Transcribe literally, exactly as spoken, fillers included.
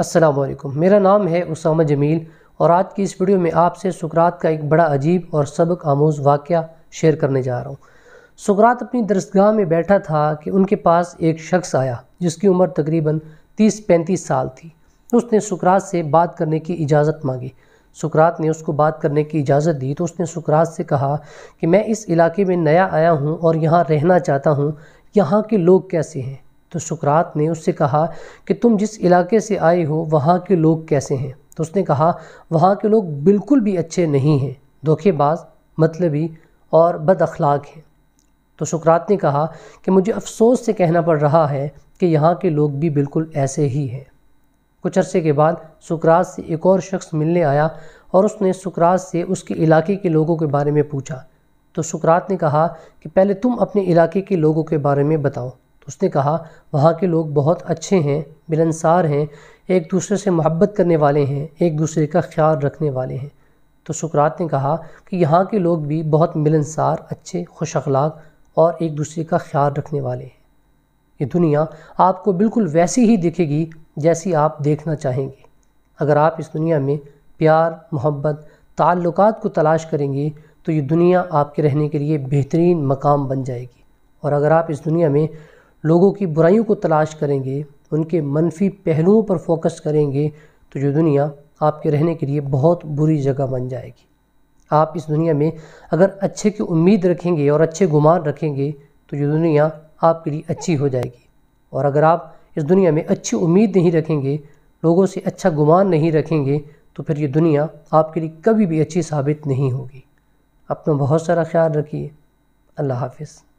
अस्सलाम वालेकुम, मेरा नाम है उसामा जमील और आज की इस वीडियो में आपसे सुकरात का एक बड़ा अजीब और सबक आमोज़ वाक़या शेयर करने जा रहा हूँ। सुकरात अपनी दरसगाह में बैठा था कि उनके पास एक शख्स आया जिसकी उम्र तकरीबन तीस पैंतीस साल थी। उसने सुकरात से बात करने की इजाज़त मांगी। सुकरात ने उसको बात करने की इजाज़त दी तो उसने सुकरात से कहा कि मैं इस इलाके में नया आया हूँ और यहाँ रहना चाहता हूँ, यहाँ के लोग कैसे हैं। तो सुकरात ने उससे कहा कि तुम जिस इलाके से आए हो वहाँ के लोग कैसे हैं। तो उसने कहा वहाँ के लोग बिल्कुल भी अच्छे नहीं हैं, धोखेबाज, मतलबी और बदअखलाक हैं। तो सुकरात ने कहा कि मुझे अफसोस से कहना पड़ रहा है कि यहाँ के लोग भी बिल्कुल ऐसे ही हैं। कुछ अरसे के बाद सुकरात से एक और शख्स मिलने आया और उसने सुकरात से उसके इलाके के लोगों के बारे में पूछा। तो सुकरात ने कहा कि पहले तुम अपने इलाके के लोगों के बारे में बताओ। तो उसने कहा वहाँ के लोग बहुत अच्छे हैं, मिलनसार हैं, एक दूसरे से मोहब्बत करने वाले हैं, एक दूसरे का ख्याल रखने वाले हैं। तो सुकरात ने कहा कि यहाँ के लोग भी बहुत मिलनसार, अच्छे, खुश अखलाक और एक दूसरे का ख्याल रखने वाले हैं। ये दुनिया आपको बिल्कुल वैसी ही दिखेगी जैसी आप देखना चाहेंगे। अगर आप इस दुनिया में प्यार, मोहब्बत, ताल्लुकात को तलाश करेंगे तो ये दुनिया आपके रहने के लिए बेहतरीन मकाम बन जाएगी। और अगर आप इस दुनिया में लोगों की बुराइयों को तलाश करेंगे, उनके मनफी पहलुओं पर फोकस करेंगे तो ये दुनिया आपके रहने के लिए बहुत बुरी जगह बन जाएगी। आप इस दुनिया में अगर अच्छे की उम्मीद रखेंगे और अच्छे गुमान रखेंगे तो ये दुनिया आपके लिए अच्छी हो जाएगी। और अगर आप इस दुनिया में अच्छी उम्मीद नहीं रखेंगे, लोगों से अच्छा गुमान नहीं रखेंगे तो फिर ये दुनिया आपके लिए कभी भी अच्छी साबित नहीं होगी। अपना बहुत सारा ख्याल रखिए। अल्लाह हाफिज़।